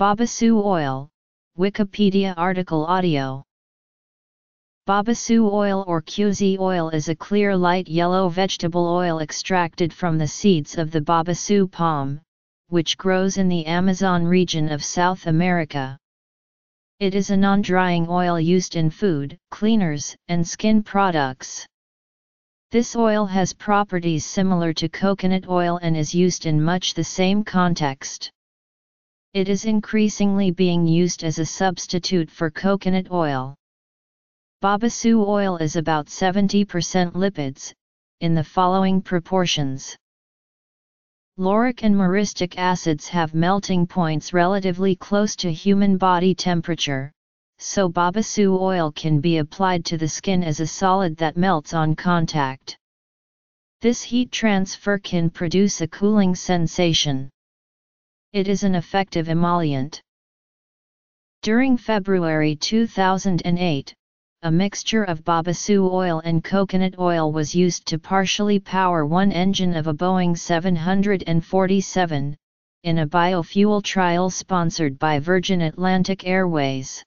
Babassu oil, Wikipedia article audio. Babassu oil or QZ oil is a clear light yellow vegetable oil extracted from the seeds of the babassu palm, which grows in the Amazon region of South America. It is a non-drying oil used in food, cleaners, and skin products. This oil has properties similar to coconut oil and is used in much the same context. It is increasingly being used as a substitute for coconut oil. Babassu oil is about 70% lipids, in the following proportions. Lauric and myristic acids have melting points relatively close to human body temperature, so babassu oil can be applied to the skin as a solid that melts on contact. This heat transfer can produce a cooling sensation. It is an effective emollient. During February 2008, a mixture of babassu oil and coconut oil was used to partially power one engine of a Boeing 747, in a biofuel trial sponsored by Virgin Atlantic Airways.